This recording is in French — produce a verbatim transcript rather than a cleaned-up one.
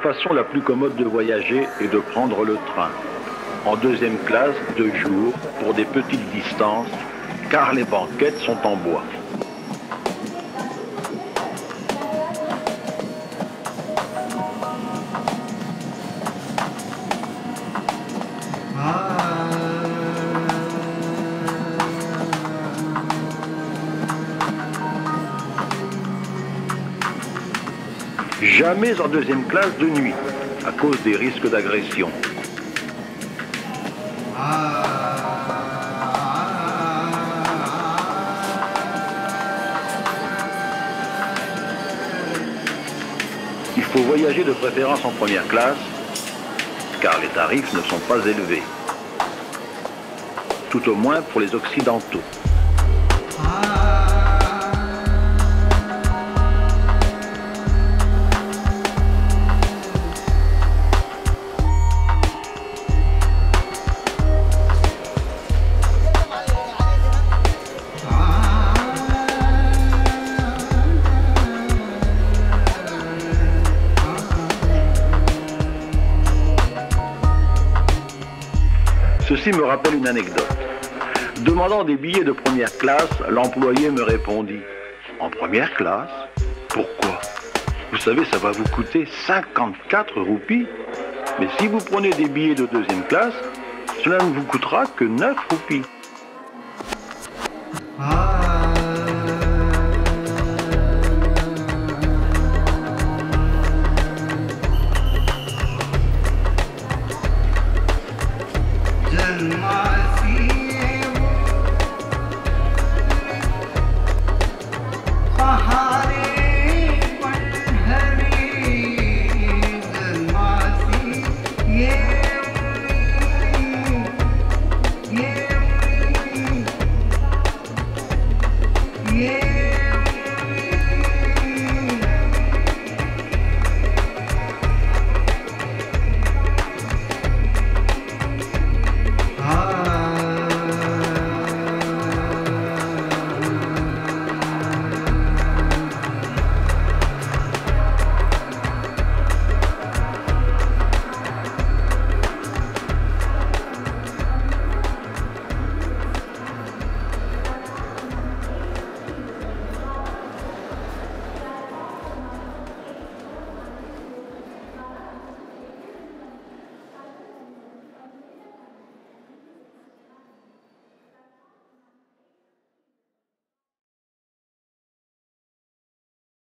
façon la plus commode de voyager est de prendre le train. En deuxième classe, deux jours, pour des petites distances, car les banquettes sont en bois. Jamais en deuxième classe de nuit, à cause des risques d'agression. Il faut voyager de préférence en première classe, car les tarifs ne sont pas élevés. Tout au moins pour les Occidentaux. Ceci me rappelle une anecdote. Demandant des billets de première classe, l'employé me répondit « En première classe? Pourquoi? Vous savez, ça va vous coûter cinquante-quatre roupies. Mais si vous prenez des billets de deuxième classe, cela ne vous coûtera que neuf roupies. Ah. »